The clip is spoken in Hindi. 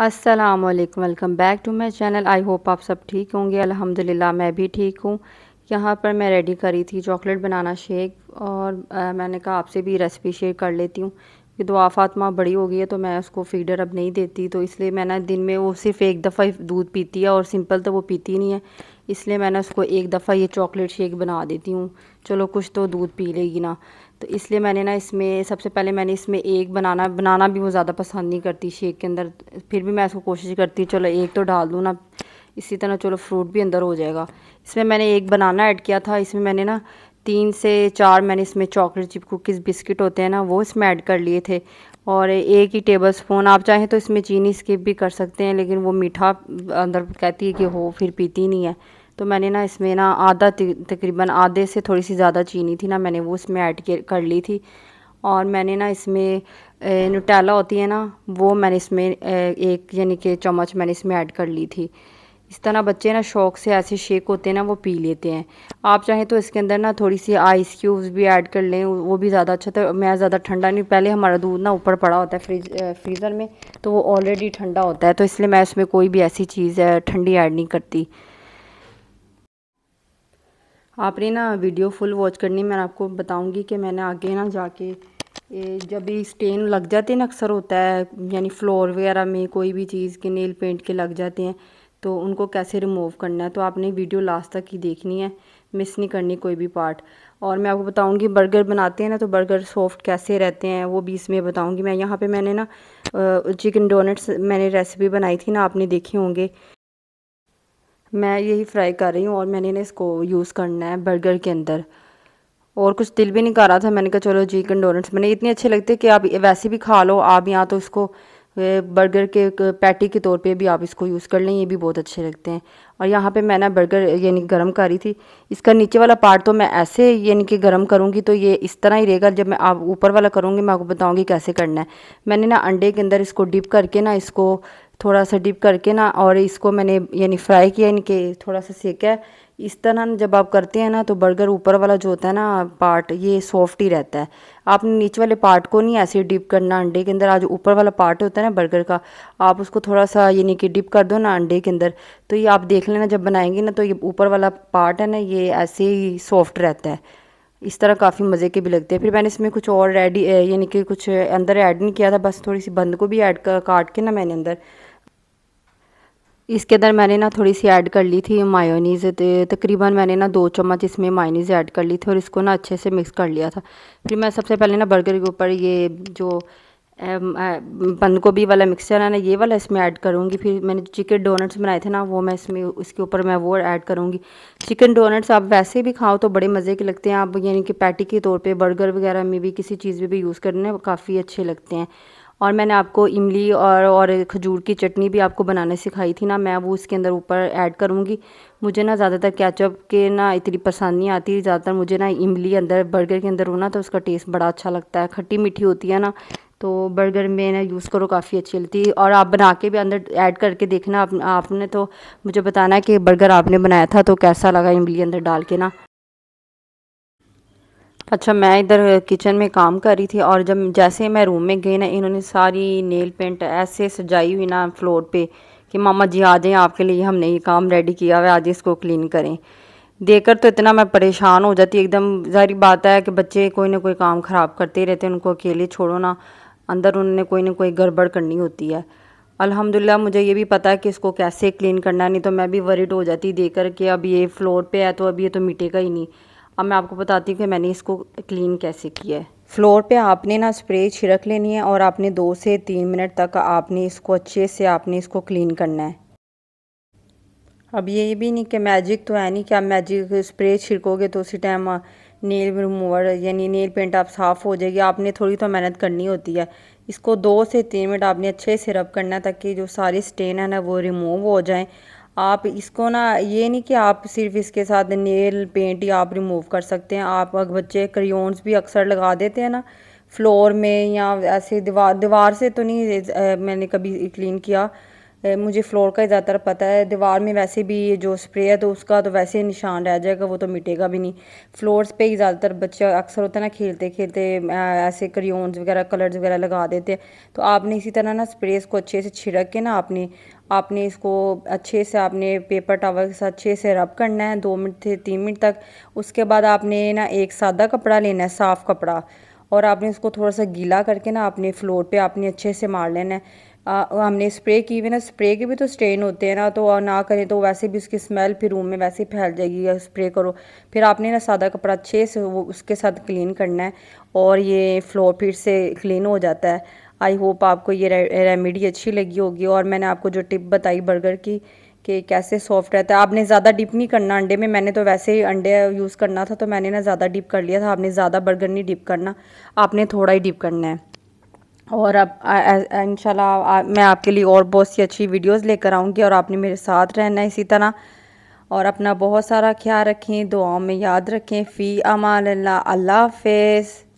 अस्सलाम वालेकुम, welcome back to my channel. I hope आप सब ठीक होंगे। अल्हम्दुलिल्लाह मैं भी ठीक हूँ। यहाँ पर मैं रेडी करी थी चॉकलेट बनाना शेक और मैंने कहा आपसे भी रेसिपी शेयर कर लेती हूँ कि दुआ फातिमा बड़ी हो गई है तो मैं उसको फीडर अब नहीं देती, तो इसलिए मैंने दिन में वो सिर्फ़ एक दफ़ा ही दूध पीती है और सिंपल तो वो पीती नहीं है, इसलिए मैंने उसको एक दफ़ा ये चॉकलेट शेक बना देती हूँ, चलो कुछ तो दूध पी लेगी ना। तो इसलिए मैंने ना इसमें सबसे पहले मैंने इसमें एक बनाना भी वो ज़्यादा पसंद नहीं करती शेक के अंदर, फिर भी मैं इसको कोशिश करती चलो एक तो डाल दूँ ना, इसी तरह चलो फ्रूट भी अंदर हो जाएगा। इसमें मैंने एक बनाना ऐड किया था, इसमें मैंने ना 3 से 4 मैंने इसमें चॉकलेट चिप कुकीज़ बिस्किट होते हैं ना वो इसमें ऐड कर लिए थे और 1 ही टेबलस्पून, आप चाहें तो इसमें चीनी स्किप भी कर सकते हैं, लेकिन वो मीठा अंदर कहती है कि हो फिर पीती नहीं है, तो मैंने ना इसमें ना तकरीबन आधे से थोड़ी सी ज़्यादा चीनी थी ना मैंने वो इसमें ऐड कर ली थी। और मैंने ना इसमें न्यूटेला होती है ना वो मैंने इसमें एक यानी कि चम्मच मैंने इसमें ऐड कर ली थी। इस तरह बच्चे ना शौक़ से ऐसे शेक होते हैं ना वो पी लेते हैं। आप चाहें तो इसके अंदर ना थोड़ी सी आइस क्यूब्स भी ऐड कर लें, वो भी ज़्यादा अच्छा। तो मैं ज़्यादा ठंडा नहीं, पहले हमारा दूध ना ऊपर पड़ा होता है फ्रीज़र में तो वो ऑलरेडी ठंडा होता है, तो इसलिए मैं इसमें कोई भी ऐसी चीज़ ठंडी ऐड नहीं करती। आपने ना वीडियो फुल वॉच करनी, मैं आपको बताऊँगी कि मैंने आगे ना जाके जब भी स्टेन लग जाते हैं ना, अक्सर होता है यानी फ्लोर वगैरह में कोई भी चीज़ के नेल पेंट के लग जाते हैं, तो उनको कैसे रिमूव करना है, तो आपने वीडियो लास्ट तक ही देखनी है, मिस नहीं करनी कोई भी पार्ट। और मैं आपको बताऊंगी बर्गर बनाते हैं ना तो बर्गर सॉफ्ट कैसे रहते हैं वो भी इसमें बताऊंगी मैं। यहाँ पे मैंने ना चिकन डोनट्स मैंने रेसिपी बनाई थी ना, आपने देखे होंगे, मैं यही फ्राई कर रही हूँ और मैंने ना इसको यूज़ करना है बर्गर के अंदर। और कुछ दिल भी नहीं कर रहा था, मैंने कहा चलो चिकन डोनट्स मैंने इतने अच्छे लगते कि आप वैसे भी खा लो, आप यहाँ तो इसको बर्गर के पैटी के तौर पे भी आप इसको यूज़ कर लें, ये भी बहुत अच्छे लगते हैं। और यहाँ पे मैं ना बर्गर यानी गरम कर रही थी, इसका नीचे वाला पार्ट तो मैं ऐसे यानी कि गरम करूँगी तो ये इस तरह ही रहेगा, जब मैं आप ऊपर वाला करूँगी मैं आपको बताऊँगी कैसे करना है। मैंने ना अंडे के अंदर इसको डिप करके ना, इसको थोड़ा सा डिप करके ना, और इसको मैंने यानी फ्राई किया यानी कि थोड़ा सा सेका है। इस तरह जब आप करते हैं ना तो बर्गर ऊपर वाला जो होता है ना पार्ट ये सॉफ्ट ही रहता है। आपने नीचे वाले पार्ट को नहीं ऐसे डिप करना अंडे के अंदर, आज ऊपर वाला पार्ट होता है ना बर्गर का, आप उसको थोड़ा सा यानी कि डिप कर दो ना अंडे के अंदर, तो ये आप देख लेना जब बनाएंगे ना तो ये ऊपर वाला पार्ट है ना ये ऐसे ही सॉफ्ट रहता है। इस तरह काफ़ी मज़े के भी लगते हैं। फिर मैंने इसमें कुछ और रेडी यानी कि कुछ अंदर ऐड नहीं किया था, बस थोड़ी सी बंद को भी ऐड काट के ना मैंने अंदर इसके अंदर मैंने ना थोड़ी सी ऐड कर ली थी मायोनीज़, तकरीबन मैंने ना 2 चम्मच इसमें मायोनीज़ ऐड कर ली थी और इसको ना अच्छे से मिक्स कर लिया था। फिर मैं सबसे पहले ना बर्गर के ऊपर ये जो बंद गोभी वाला मिक्सचर है ना ये वाला इसमें ऐड करूँगी। फिर मैंने चिकन डोनट्स बनाए थे ना वो मैं इसमें उसके ऊपर मैं वो ऐड करूँगी। चिकन डोनट्स आप वैसे भी खाओ तो बड़े मज़े के लगते हैं, आप यानी कि पैटी के तौर पे बर्गर वगैरह में भी किसी चीज़ में भी यूज़ करने काफ़ी अच्छे लगते हैं। और मैंने आपको इमली और खजूर की चटनी भी आपको बनाने सिखाई थी ना, मैं वो इसके अंदर ऊपर ऐड करूँगी। मुझे ना ज़्यादातर केचप के ना इतनी पसंद नहीं आती, ज़्यादातर मुझे ना इमली अंदर बर्गर के अंदर हो ना तो उसका टेस्ट बड़ा अच्छा लगता है, खट्टी मीठी होती है ना तो बर्गर में ना यूज़ करो, काफ़ी अच्छी लगती है। और आप बना के भी अंदर ऐड करके देखना, आपने तो मुझे बताना है कि बर्गर आपने बनाया था तो कैसा लगा इमली अंदर डाल के ना। अच्छा, मैं इधर किचन में काम कर रही थी और जब जैसे मैं रूम में गई ना, इन्होंने सारी नेल पेंट ऐसे सजाई हुई ना फ्लोर पे कि मामा जी आ जाएँ आपके लिए हमने ये काम रेडी किया हुआ है, आज इसको क्लीन करें। देखकर तो इतना मैं परेशान हो जाती, एकदम जाहिर बात है कि बच्चे कोई ना कोई काम ख़राब करते ही रहते हैं, उनको अकेले छोड़ो ना, अंदर उन्होंने कोई ना कोई गड़बड़ करनी होती है। अल्हम्दुलिल्लाह मुझे ये भी पता है कि इसको कैसे क्लीन करना है, नहीं तो मैं भी वरीड हो जाती देखकर कि अब ये फ्लोर पे है तो अब ये तो मिटेगा ही नहीं। अब मैं आपको बताती हूँ कि मैंने इसको क्लीन कैसे किया है। फ्लोर पे आपने ना स्प्रे छिड़क लेनी है और आपने 2 से 3 मिनट तक आपने इसको अच्छे से आपने इसको क्लीन करना है। अब ये भी नहीं कि मैजिक तो है नहीं कि आप मैजिक स्प्रे छिड़कोगे तो उसी टाइम नेल रिमूवर यानी नेल पेंट आप साफ़ हो जाएगी, आपने थोड़ी तो मेहनत करनी होती है। इसको 2 से 3 मिनट आपने अच्छे से रब करना है ताकि जो सारे स्टेन है ना वो रिमूव हो जाएं। आप इसको ना ये नहीं कि आप सिर्फ इसके साथ नेल पेंट ही आप रिमूव कर सकते हैं, आप बच्चे क्रेयॉन्स भी अक्सर लगा देते हैं ना फ्लोर में या ऐसे दीवार से तो नहीं मैंने कभी क्लीन किया मुझे फ्लोर का ही ज़्यादातर पता है। दीवार में वैसे भी जो स्प्रे है तो उसका तो वैसे ही निशान रह जाएगा, वो तो मिटेगा भी नहीं। फ्लोर्स पे ही ज़्यादातर बच्चे अक्सर होता है ना, खेलते खेलते ऐसे क्रियोन्स वगैरह कलर्स वगैरह लगा देते हैं। तो आपने इसी तरह ना स्प्रे इसको अच्छे से छिड़क के ना आपने इसको अच्छे से आपने पेपर टॉवल के साथ अच्छे से रब करना है 2 मिनट से 3 मिनट तक। उसके बाद आपने ना एक सादा कपड़ा लेना है, साफ़ कपड़ा, और आपने उसको थोड़ा सा गीला करके ना अपने फ्लोर पे आपने अच्छे से मार लेना है। हमने स्प्रे की हुई ना, स्प्रे के भी तो स्ट्रेन होते हैं ना, तो ना करें तो वैसे भी उसकी स्मेल फिर रूम में वैसे ही फैल जाएगी। या स्प्रे करो, फिर आपने ना सादा कपड़ा अच्छे से वो उसके साथ क्लीन करना है और ये फ्लोर फिर से क्लीन हो जाता है। आई होप आपको ये रेमेडी अच्छी लगी होगी। और मैंने आपको जो टिप बताई बर्गर की कि कैसे सॉफ्ट रहता है, आपने ज़्यादा डिप नहीं करना अंडे में। मैंने तो वैसे ही अंडे यूज़ करना था तो मैंने ना ज़्यादा डिप कर लिया था। आपने ज़्यादा बर्गर नहीं डिप करना, आपने थोड़ा ही डिप करना है। और अब इंशाल्लाह मैं आपके लिए और बहुत सी अच्छी वीडियोस लेकर आऊँगी और आपने मेरे साथ रहना है इसी तरह। और अपना बहुत सारा ख्याल रखें, दुआओं में याद रखें। फ़ी अमान अल्लाह, अल्लाह हाफिज़।